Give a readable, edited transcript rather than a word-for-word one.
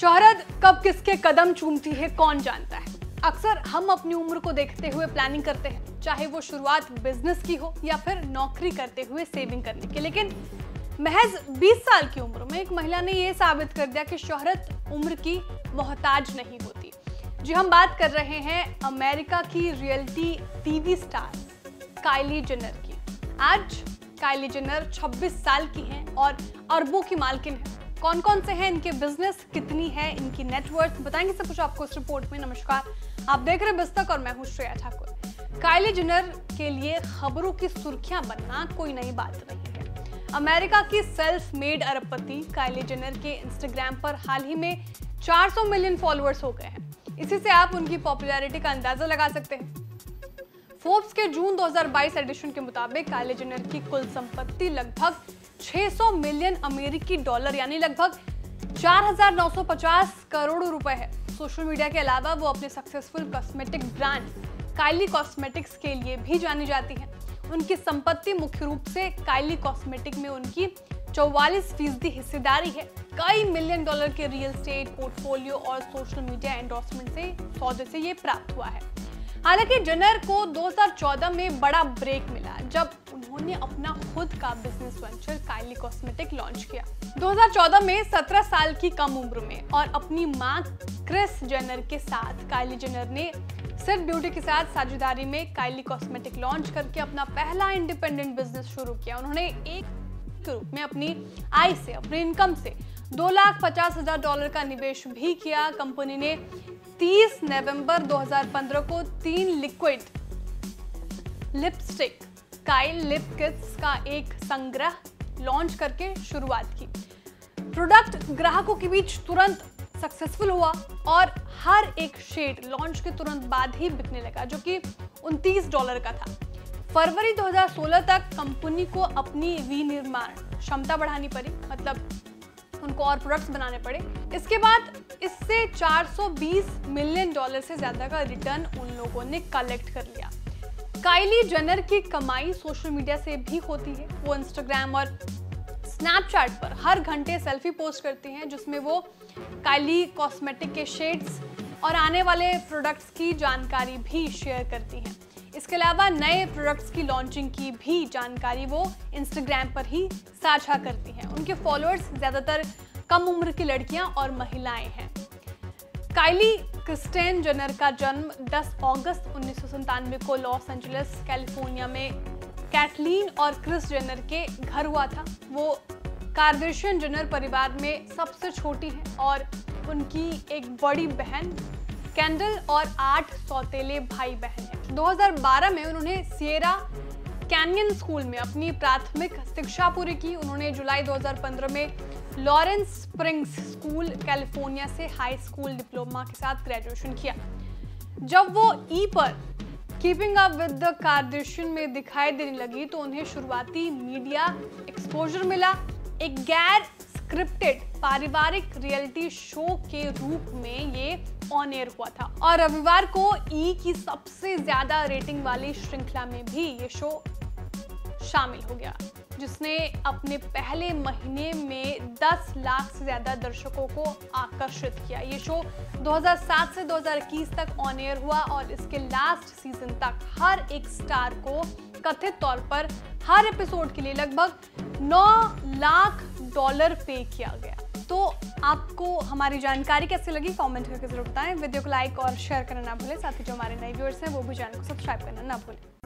शोहरत कब किसके कदम चूमती है कौन जानता है। अक्सर हम अपनी उम्र को देखते हुए प्लानिंग करते हैं, चाहे वो शुरुआत बिजनेस की हो या फिर नौकरी करते हुए सेविंग करने की। लेकिन महज 20 साल की उम्र में एक महिला ने ये साबित कर दिया कि शोहरत उम्र की मोहताज नहीं होती। जी, हम बात कर रहे हैं अमेरिका की reality TV star Kylie Jenner की। आज काइली जेनर 26 साल की हैं और अरबों की मालकिन है। कौन कौन से हैं इनके बिजनेस, कितनी है इनकी नेटवर्थ, बताएंगे सब कुछ आपको इस रिपोर्ट में। नमस्कार, आप देख रहे हैं BIZ Tak और मैं हूं श्रेया ठाकुर। काइली जेनर के लिए खबरों की सुर्खियां बनना कोई नई बात नहीं है। अमेरिका की सेल्फ मेड अरबपति काइली जेनर के इंस्टाग्राम पर हाल ही में 400 मिलियन फॉलोअर्स हो गए हैं। इसी से आप उनकी पॉपुलैरिटी का अंदाजा लगा सकते हैं। फोर्ब्स के जून 2022 एडिशन के मुताबिक काइली जेनर की कुल संपत्ति लगभग 600 मिलियन अमेरिकी डॉलर यानी लगभग 4,950 करोड़ रुपए है। सोशल मीडिया के अलावा वो अपने successful cosmetic brand Kylie cosmetics के लिए भी जानी जाती हैं। उनकी संपत्ति मुख्य रूप से काइली कॉस्मेटिक में उनकी 44% हिस्सेदारी है। कई मिलियन डॉलर के रियल एस्टेट पोर्टफोलियो और सोशल मीडिया एंडोर्समेंट से सौदे से ये प्राप्त हुआ है। हालांकि जेनर को 2014 में बड़ा ब्रेक मिला जब उन्होंने अपना खुद का business venture Kylie cosmetic launch किया। 2014 में 17 साल की कम उम्र में और अपनी मां क्रिस जेनर के साथ काइली जेनर ने सिर्फ ब्यूटी के साथ साझेदारी में काइली कॉस्मेटिक लॉन्च करके अपना पहला इंडिपेंडेंट बिजनेस शुरू किया। उन्होंने एक के रूप में अपनी आय से, अपने इनकम से $2,50,000 का निवेश भी किया। कंपनी ने 30 नवंबर 2015 को 3 liquid lipstick Kylie lip kits का एक संग्रह लॉन्च करके शुरुआत की। प्रोडक्ट ग्राहकों के बीच तुरंत सक्सेसफुल हुआ और हर एक शेड लॉन्च के तुरंत बाद ही बिकने लगा, जो कि $29 का था। फरवरी 2016 तक कंपनी को अपनी विनिर्माण क्षमता बढ़ानी पड़ी, मतलब उनको और प्रोडक्ट्स बनाने पड़े। इसके बाद इससे 420 मिलियन डॉलर से ज्यादा का रिटर्न उन लोगों ने कलेक्ट कर लिया। काइली जेनर की कमाई सोशल मीडिया से भी होती है। वो इंस्टाग्राम और स्नैपचैट पर हर घंटे सेल्फी पोस्ट करती हैं, जिसमें वो काइली कॉस्मेटिक के शेड्स और आने वाले प्रोडक्ट्स की जानकारी भी शेयर करती हैं। इसके अलावा नए प्रोडक्ट्स की लॉन्चिंग की भी जानकारी वो इंस्टाग्राम पर ही साझा करती हैं। उनके फॉलोअर्स ज़्यादातर कम उम्र की लड़कियां और महिलाएं हैं। काइली क्रिस्टेन जेनर का जन्म 10 अगस्त 1997 को लॉस एंजलिस, कैलिफोर्निया में कैथलीन और क्रिस जेनर के घर हुआ था। वो कार्डेशियन जेनर परिवार में सबसे छोटी हैं और उनकी एक बड़ी बहन केंडल और 8 सौतेले भाई बहन हैं। 2012 में उन्होंने सिएरा कैनियन स्कूल में अपनी प्राथमिक शिक्षा पूरी की। उन्होंने जुलाई 2015 में लॉरेंस स्प्रिंग्स स्कूल, कैलिफोर्निया से हाई स्कूल डिप्लोमा के साथ ग्रेजुएशन किया। जब वो ई पर keeping up with the Kardashian में दिखाई देने लगी तो उन्हें शुरुआती मीडिया एक्सपोजर मिला। एक गैर स्क्रिप्टेड पारिवारिक रियलिटी शो के रूप में ये ऑन एयर हुआ था और रविवार को ई की सबसे ज्यादा रेटिंग वाली श्रृंखला में भी ये शो शामिल हो गया, जिसने अपने पहले महीने में 10 लाख से ज्यादा दर्शकों को आकर्षित किया। ये शो 2007 से 2021 तक ऑन एयर हुआ और इसके लास्ट सीजन तक हर एक स्टार को कथित तौर पर हर एपिसोड के लिए लगभग $9 लाख पे किया गया। तो आपको हमारी जानकारी कैसे लगी कमेंट करके जरूर बताएं। वीडियो को लाइक और शेयर करना ना भूलें। साथ ही जो हमारे नए व्यूअर्स हैं वो भी चैनल को सब्सक्राइब करना ना भूलें।